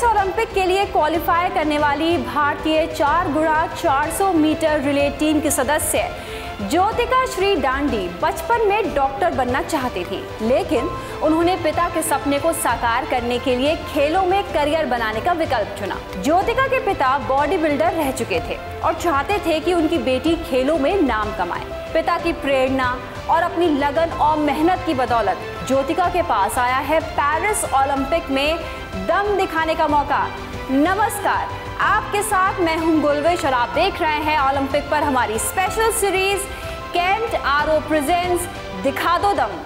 Paris Olympic के लिए qualify करने वाली भारतीय 4x400 मीटर रिले टीम की सदस्य ज्योतिका श्री डांडी बचपन में डॉक्टर बनना चाहती थी, लेकिन उन्होंने पिता के सपने को साकार करने के लिए खेलों में करियर बनाने का विकल्प चुना। ज्योतिका के पिता बॉडी बिल्डर रह चुके थे और चाहते थे कि उनकी बेटी खेलों में नाम कमाए। पिता की प्रेरणा और अपनी लगन और मेहनत की बदौलत ज्योतिका के पास आया है पेरिस ओलंपिक में दम दिखाने का मौका। नमस्कार, आपके साथ मैं हूं गुलविश और आप देख रहे हैं ओलंपिक पर हमारी special series Kent RO presents दिखा दो दम।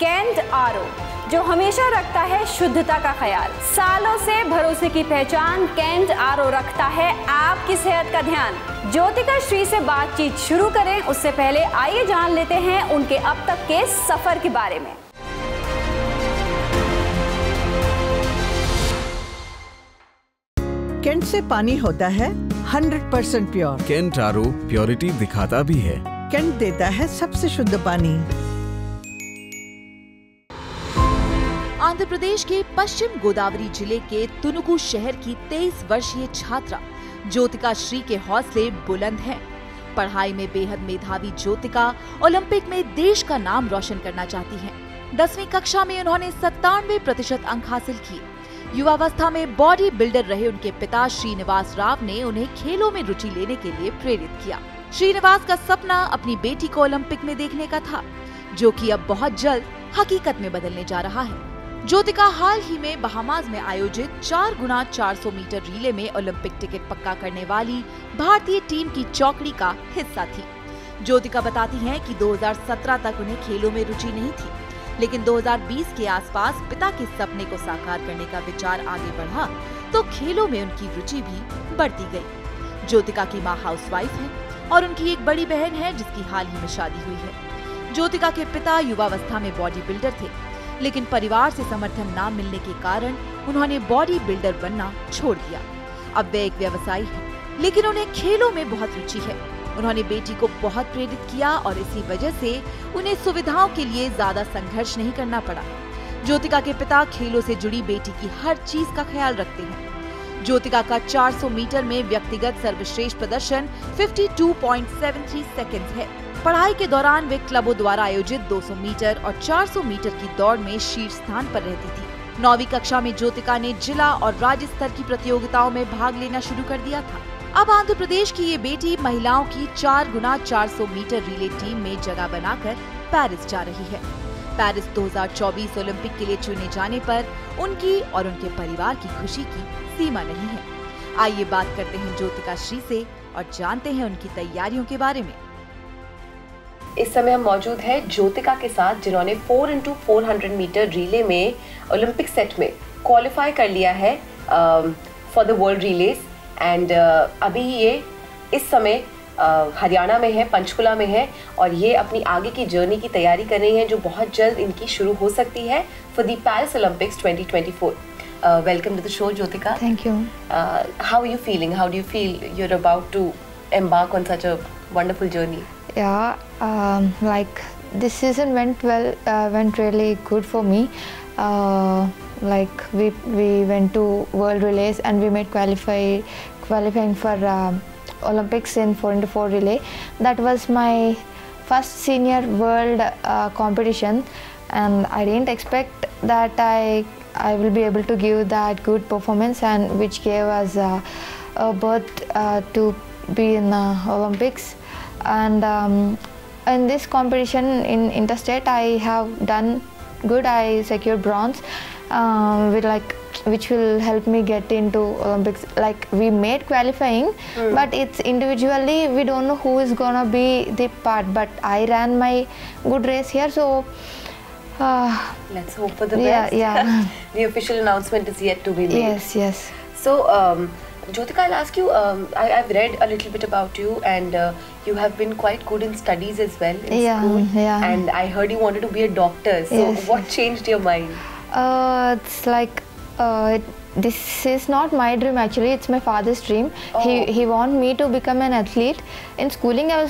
कैंट आरओ जो हमेशा रखता है शुद्धता का ख्याल, सालों से भरोसे की पहचान। कैंट आरओ रखता है आपकी सेहत का ध्यान। ज्योतिका श्री से बातचीत शुरू करें उससे पहले आइए जान लेते हैं उनके अब तक के सफर के बारे में। केंट से पानी होता है 100% प्योर। केंट आरओ प्योरिटी दिखाता भी है। केंट देता है सबसे शुद्ध पानी। आंध्र प्रदेश के पश्चिम गोदावरी जिले के तुनुकु शहर की 23 वर्षीय छात्रा ज्योतिका श्री के हौसले बुलंद हैं। पढ़ाई में बेहद मेधावी ज्योतिका ओलंपिक में देश का नाम रोशन करना चाहती हैं। 10वीं कक्षा में उन्होंने 97% अंक हासिल किए। युवावस्था में बॉडी बिल्डर रहे उनके पिता श्रीनिवास राव ने उन्हें खेलों में रुचि लेने के लिए प्रेरित किया। श्रीनिवास का सपना अपनी बेटी को ओलंपिक में देखने का था, जो कि अब बहुत जल्द हकीकत में बदलने जा रहा है। ज्योतिका हाल ही में बहामास में आयोजित 4x400 मीटर रिले में ओलंपिक टिकट पक्का करने वाली भारतीय टीम की चौकड़ी का हिस्सा थी। ज्योतिका बताती है कि 2017 तक उन्हें खेलों में रुचि नहीं थी, लेकिन 2020 के आसपास पिता के सपने को साकार करने का विचार आगे बढ़ा तो खेलों में उनकी रुचि भी बढ़ती गई। ज्योतिका की मां हाउसवाइफ है और उनकी एक बड़ी बहन है जिसकी हाल ही में शादी हुई है। ज्योतिका के पिता युवावस्था में बॉडी बिल्डर थे, लेकिन परिवार से समर्थन न मिलने के कारण उन्होंने बॉडी बिल्डर बनना छोड़ दिया। अब वे एक व्यवसायी है, लेकिन उन्हें खेलों में बहुत रुचि है। उन्होंने बेटी को बहुत प्रेरित किया और इसी वजह से उन्हें सुविधाओं के लिए ज्यादा संघर्ष नहीं करना पड़ा। ज्योतिका के पिता खेलों से जुड़ी बेटी की हर चीज का ख्याल रखते हैं। ज्योतिका का 400 मीटर में व्यक्तिगत सर्वश्रेष्ठ प्रदर्शन 52.73 सेकंड है। पढ़ाई के दौरान वे क्लबों द्वारा आयोजित 200 मीटर और 400 मीटर की दौड़ में शीर्ष स्थान पर रहती थी। 9वीं कक्षा में ज्योतिका ने जिला और राज्य स्तर की प्रतियोगिताओं में भाग लेना शुरू कर दिया था। अब आंध्र प्रदेश की ये बेटी महिलाओं की 4x400 मीटर रिले टीम में जगह बनाकर पेरिस जा रही है। पेरिस 2024 ओलंपिक के लिए चुने जाने पर उनकी और उनके परिवार की खुशी की सीमा नहीं है। आइए बात करते हैं ज्योतिका श्री से और जानते हैं उनकी तैयारियों के बारे में। इस समय हम मौजूद है ज्योतिका के साथ, जिन्होंने 4x400 मीटर रिले में ओलंपिक सेट में क्वालिफाई कर लिया है for the world relays. And अभी ये इस समय हरियाणा में है, पंचकुला में है, और ये अपनी आगे की जर्नी की तैयारी कर रही हैं जो बहुत जल्द इनकी शुरू हो सकती है for the Paris Olympics 2024। Welcome to the show Jyothika. Thank you. How are you feeling? How do you feel you are about to embark on such a wonderful journey? Like this season went well, went really good for me. Like we went to World Relays and we made qualifying for Olympics in 4x4 relay. That was my first senior world competition, and I didn't expect that I will be able to give that good performance, and which gave us a birth to be in Olympics. And in this competition in interstate, I have done good. I secured bronze, which will help me get into Olympics. Like we made qualifying, but it's individually we don't know who is gonna be the part. But I ran my good race here, so let's hope for the best. Yeah. The official announcement is yet to be made. Yes. So. Jyotika, I'll ask you. I've read a little bit about you, and you have been quite good in studies as well in school. Yeah. And I heard you wanted to be a doctor. So, yes. What changed your mind? It's like This is not my dream actually, it's my father's dream. Oh. He wanted me to become an athlete. In schooling I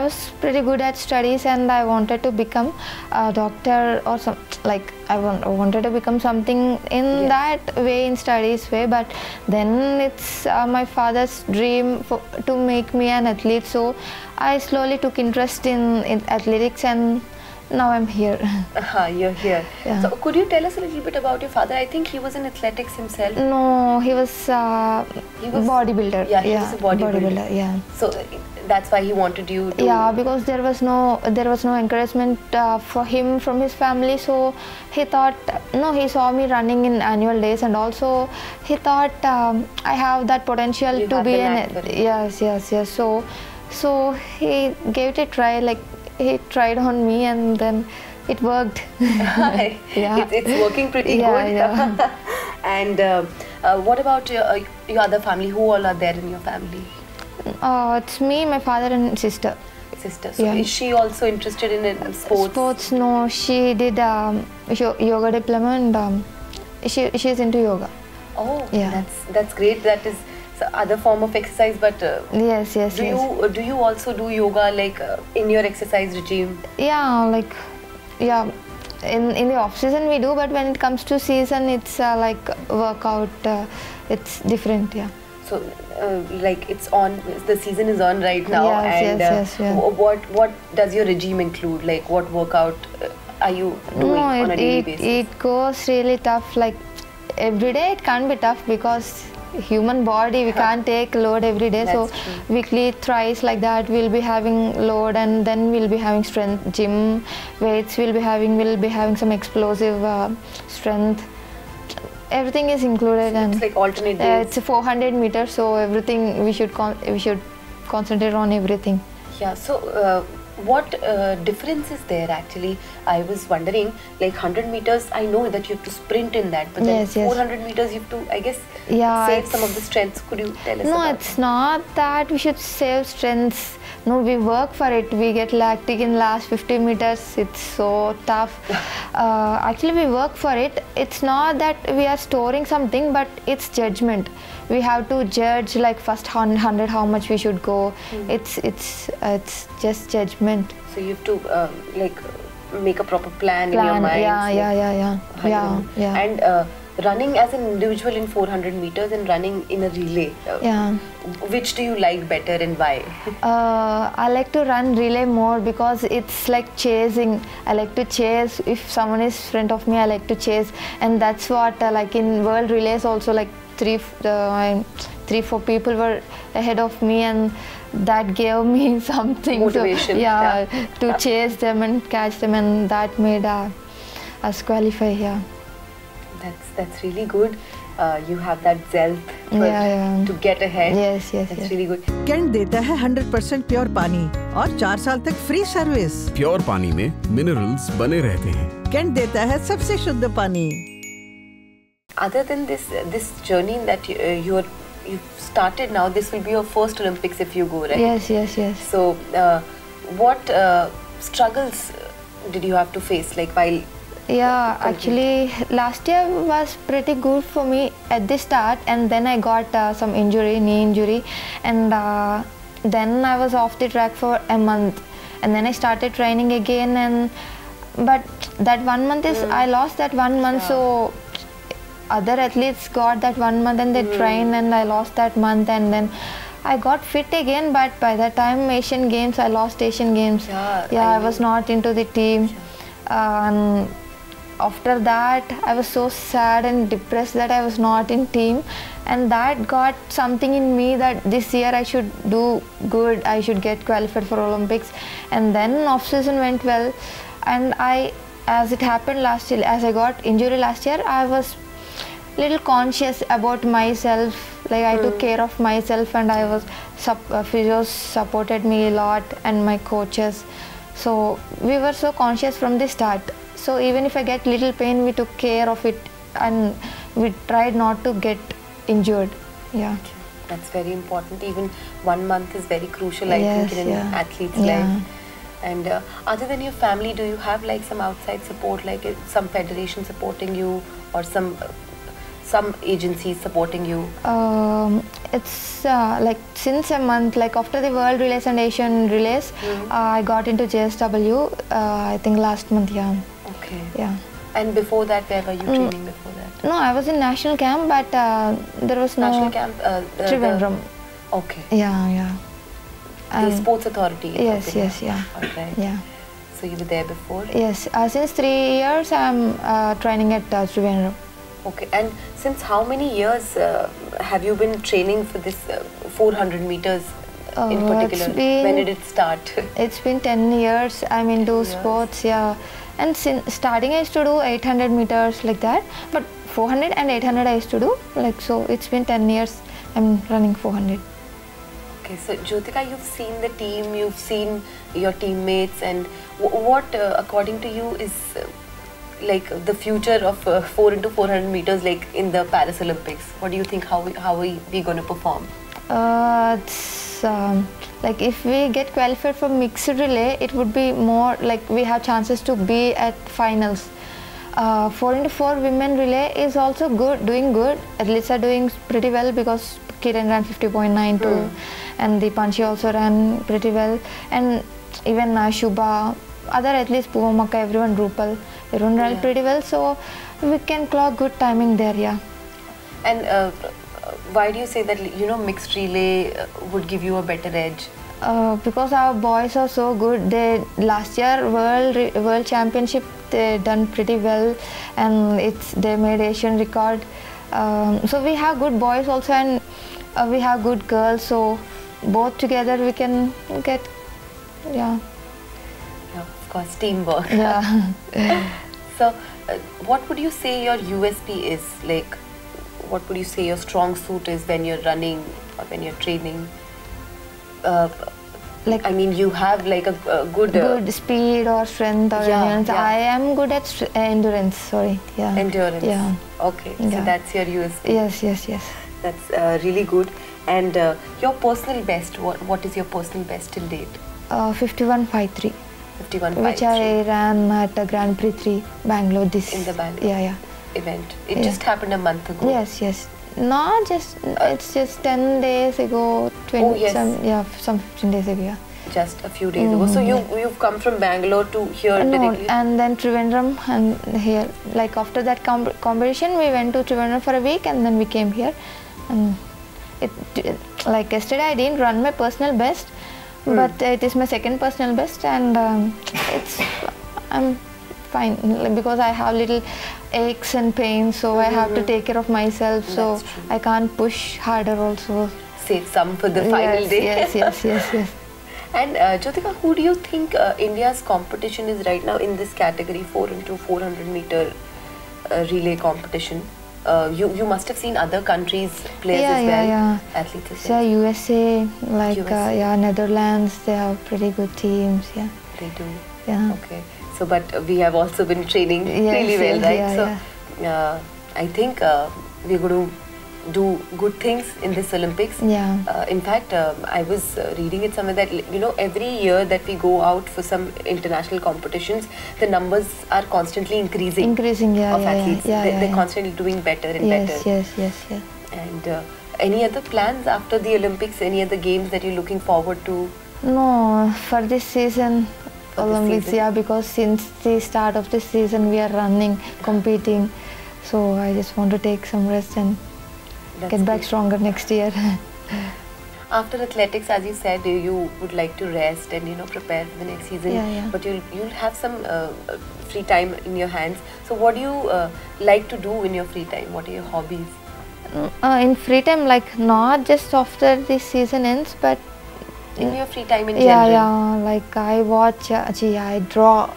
was pretty good at studies and I wanted to become a doctor or some, like I wanted to become something in that way, in studies way, but then it's my father's dream to make me an athlete, so I slowly took interest in athletics and now I'm here. You're here. Yeah. So could you tell us a little bit about your father? I think he was in athletics himself. No, he was bodybuilder. Yeah, he was a bodybuilder. Yeah. So that's why he wanted you to. Yeah, because there was no encouragement for him from his family. So he thought, no, he saw me running in annual days, and also he thought I have that potential to be an. Yes. So he gave it a try, like. He tried on me and then it worked. Yeah. It's working pretty good. Yeah. And what about your other family? Who all are there in your family? It's me, my father and sister. So is she also interested in sports? Sports, no. She did yoga diploma and she's into yoga. Oh, yeah. That's great. That is other form of exercise, but do you also do yoga, like in your exercise regime? In the off season we do, but when it comes to season it's like workout, it's different. So like it's on, the season is on right now. What does your regime include, like what workout are you doing on a daily basis? It goes really tough, like every day it can't be tough because human body, we can't take load every day. That's so true. Weekly thrice like that we'll be having load, and then we'll be having strength gym, weights we'll be having some explosive strength. Everything is included, so and it's like alternate days. It's 400 meters, so everything we should concentrate on everything. So what difference is there actually? I was wondering, like 100 meters I know that you have to sprint in that, but then 400 meters you have to, I guess, save some of the strengths. Could you tell us about it's that? Not that we should save strengths, no, we work for it. We get lactic in last 50 meters, it's so tough. Actually we work for it. It's not that we are storing something, but it's judgment. We have to judge, like first 100 how much we should go. It's just judgment. So you have to like make a proper plan in your mind. And running as an individual in 400 meters and running in a relay. Which do you like better and why? I like to run relay more because it's like chasing. I like to chase. If someone is in front of me, I like to chase, and that's what like in World Relays also, like three, four people were ahead of me, and that gave me something motivation. So, to chase them and catch them, and that made us qualify. That's really good. You have that zeal to get ahead. That's really good. Kent देता है 100% pure पानी और 4 साल तक free service. Pure पानी में minerals बने रहते हैं. Kent देता है सबसे शुद्ध पानी. Other than this journey that you've started now, this will be your first Olympics if you go, right? Yes. So, what struggles did you have to face, like while? Actually, last year was pretty good for me at the start, and then I got some injury, knee injury, and then I was off the track for a month, and then I started training again, but that 1 month is I lost that 1 month, so. Other athletes got that 1 month and they trained, and I lost that month, and then I got fit again, but by the time Asian Games, I lost Asian Games. I was not into the team. After that I was so sad and depressed that I was not in team, and that got something in me that this year I should do good, I should get qualified for Olympics, and then off season went well, and as it happened last year, as I got injury last year, I was little conscious about myself, like I took care of myself, and I was physios supported me a lot, and my coaches, so we were so conscious from the start. So even if I get little pain, we took care of it, and we tried not to get injured. That's very important. Even 1 month is very crucial, I think, in an athlete's life. And other than your family, do you have like some outside support, like some federation supporting you, or some some agencies supporting you? It's like since a month, like after the World Relays and Asian Relays, I got into JSW. I think last month, yeah. Okay. Yeah. And before that, where were you training before that? No, I was in national camp, but there was no national camp. Trivandrum. Okay. Yeah, yeah. The sports authority. Yes, yes, yeah. Okay. Yeah. So you were there before? Yes. Since 3 years, I'm training at Trivandrum. Okay. And since how many years have you been training for this 400 meters in particular? When did it start? It's been 10 years. I'm into sports. Yeah. And since starting, I used to do 800 meters like that. But 400 and 800, I used to do like so. It's been 10 years. I'm running 400. Okay, so Jyotika, you've seen the team, you've seen your teammates, and what, according to you, is like the future of 4x400 meters, like in the Paris Olympics? What do you think? How are we going to perform? It's like if we get qualified for mixed relay, it would be more like we have chances to be at finals. 4x4 women relay is also good, doing good. Athletes are doing pretty well because Kiran ran 50.92 and Dipanshi also ran pretty well. And even Shubha, other athletes, Puvamaka, everyone, Rupal, everyone ran pretty well. So we can clock good timing there, yeah. And why do you say that, you know, mixed relay would give you a better edge? Because our boys are so good. They last year world championship, they done pretty well, and they made Asian record. So we have good boys also, and we have good girls. So both together we can get, yeah of course, teamwork. Yeah. So what would you say your USP is? Like, what would you say your strong suit is when you're running or when you're training? Like, I mean, you have like a good speed or strength or endurance. I am good at endurance. Sorry, yeah. Endurance. Yeah. Okay. Yeah. So that's your USP. Yes, yes, yes. That's really good. And your personal best. What is your personal best till date? 51.53. 51.53. Which I ran at the Grand Prix Three, Bangalore. Yeah, yeah. Event. It just happened a month ago. Yes, yes. Not just, it's just 10 days ago, 20, some 15 days ago, yeah. Just a few days ago. So you've come from Bangalore to here directly? And then Trivandrum and here. Like after that competition, we went to Trivandrum for a week and then we came here. And like yesterday, I didn't run my personal best, but it is my second personal best, and I'm fine because I have little aches and pains, so I have to take care of myself. That's so true. I can't push harder also. Save some for the final day. Yes, yes, yes, yes. And Jyotika, who do you think India's competition is right now in this category, 4x400 meter relay competition? You must have seen other countries' players as well. Yeah, yeah, athletes as well. Yeah, USA, like USA. Netherlands, they have pretty good teams. Yeah, they do. Yeah. Okay. So, but we have also been training really well, right? Yeah, so, I think we're going to do good things in this Olympics. Yeah. In fact, I was reading it somewhere that, you know, every year that we go out for some international competitions, the numbers are constantly increasing. Of athletes. Yeah, they're constantly doing better and better. Yes, yes, yes, yeah. And any other plans after the Olympics? Any other games that you're looking forward to? No, for this season. Olympics, yeah, because since the start of this season we are running, competing, so I just want to take some rest and get back stronger next year. After athletics, as you said, you would like to rest and, you know, prepare for the next season. Yeah, yeah. But you'll have some free time in your hands. So what do you like to do in your free time? What are your hobbies? In free time, like not just after this season ends, but in your free time in general? Yeah, like I watch, I draw.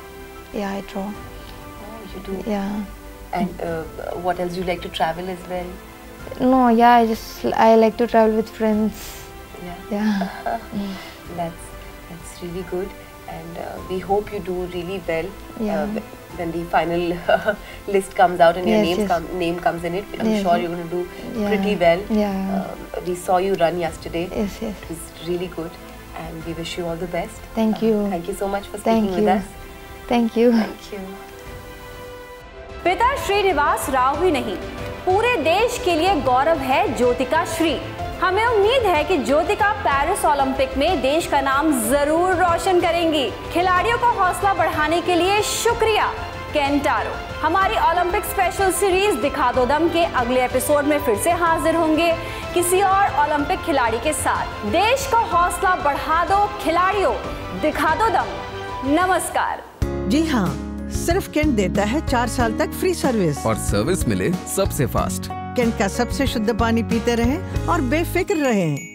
Yeah, I draw. Oh, you do? Yeah. And what else? You like to travel as well? No, yeah, I like to travel with friends. Yeah. Yeah. That's really good. And we hope you do really well when the final list comes out and your name comes in it. I'm sure you're going to do pretty well. Yeah. We saw you run yesterday. Yes, yes. It was really good. And we wish you all the best. Thank you. Thank you so much for speaking with us. Thank you. Thank you. पिता श्रीनिवास राव ही नहीं पूरे देश के लिए गौरव है ज्योतिका श्री। हमें उम्मीद है कि ज्योतिका पेरिस ओलंपिक में देश का नाम जरूर रोशन करेंगी। खिलाड़ियों का हौसला बढ़ाने के लिए शुक्रिया केंट आरओ। हमारी ओलंपिक स्पेशल सीरीज दिखा दो दम के अगले एपिसोड में फिर से हाजिर होंगे किसी और ओलंपिक खिलाड़ी के साथ। देश का हौसला बढ़ा दो खिलाड़ियों, दिखा दो दम। नमस्कार। जी हाँ, सिर्फ केंट देता है 4 साल तक फ्री सर्विस और सर्विस मिले सबसे फास्ट। केंट का सबसे शुद्ध पानी पीते रहें और बेफिक्र रहें।